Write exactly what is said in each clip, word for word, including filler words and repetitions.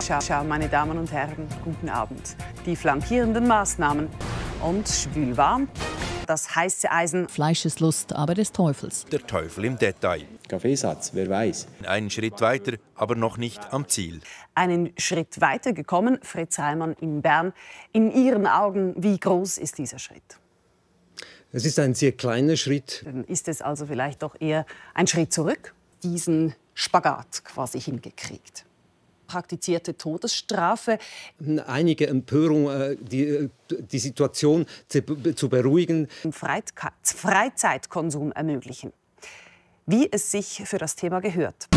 Ciao, ciao, ciao, meine Damen und Herren, guten Abend. Die flankierenden Maßnahmen und schwülwarm. Das heiße Eisen. Fleisch ist Lust, aber des Teufels. Der Teufel im Detail. Kaffeesatz, wer weiß. Einen Schritt weiter, aber noch nicht am Ziel. Einen Schritt weiter gekommen, Fritz Heilmann in Bern. In Ihren Augen, wie groß ist dieser Schritt? Es ist ein sehr kleiner Schritt. Dann ist es also vielleicht doch eher ein Schritt zurück, diesen Spagat quasi hingekriegt. Praktizierte Todesstrafe. Einige Empörung, die, die Situation zu, zu beruhigen. Freizeitkonsum ermöglichen, wie es sich für das Thema gehört.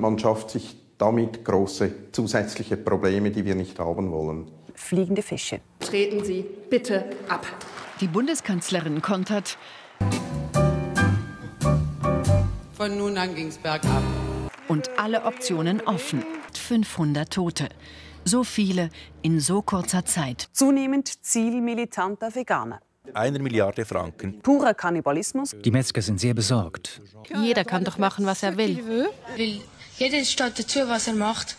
Man schafft sich damit große zusätzliche Probleme, die wir nicht haben wollen. Fliegende Fische. Treten Sie bitte ab. Die Bundeskanzlerin kontert. Von nun an ging's bergab. Und alle Optionen offen. fünfhundert Tote. So viele in so kurzer Zeit. Zunehmend Ziel militanter Veganer. Eine Milliarde Franken. Purer Kannibalismus. Die Metzger sind sehr besorgt. Jeder kann doch machen, was er will. will. Jeder steht dazu, was er macht.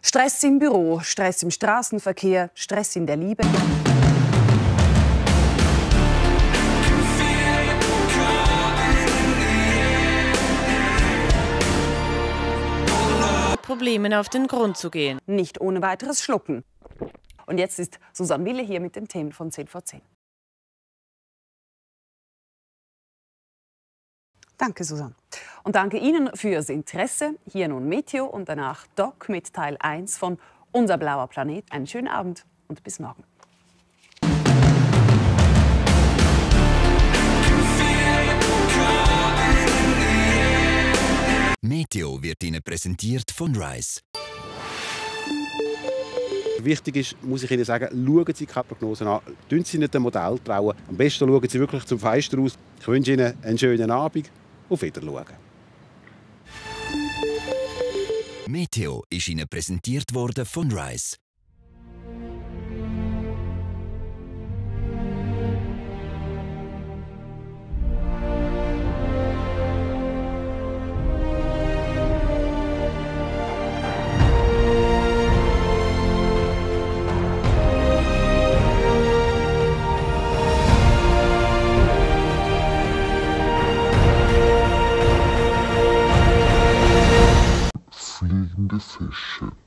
Stress im Büro, Stress im Straßenverkehr, Stress in der Liebe. Problemen auf den Grund zu gehen. Nicht ohne weiteres schlucken. Und jetzt ist Susanne Wille hier mit den Themen von zehn vor zehn. Danke, Susanne. Und danke Ihnen fürs Interesse. Hier nun Meteo und danach Doc mit Teil eins von Unser blauer Planet. Einen schönen Abend und bis morgen. Meteo wird Ihnen präsentiert von RISE. Wichtig ist, muss ich Ihnen sagen, schauen Sie keine Prognosen an, tun Sie nicht dem Modell trauen. Am besten schauen Sie wirklich zum Fenster aus. Ich wünsche Ihnen einen schönen Abend. Auf Wiedersehen. Meteo ist Ihnen präsentiert worden von RISE. Fliegende Fische.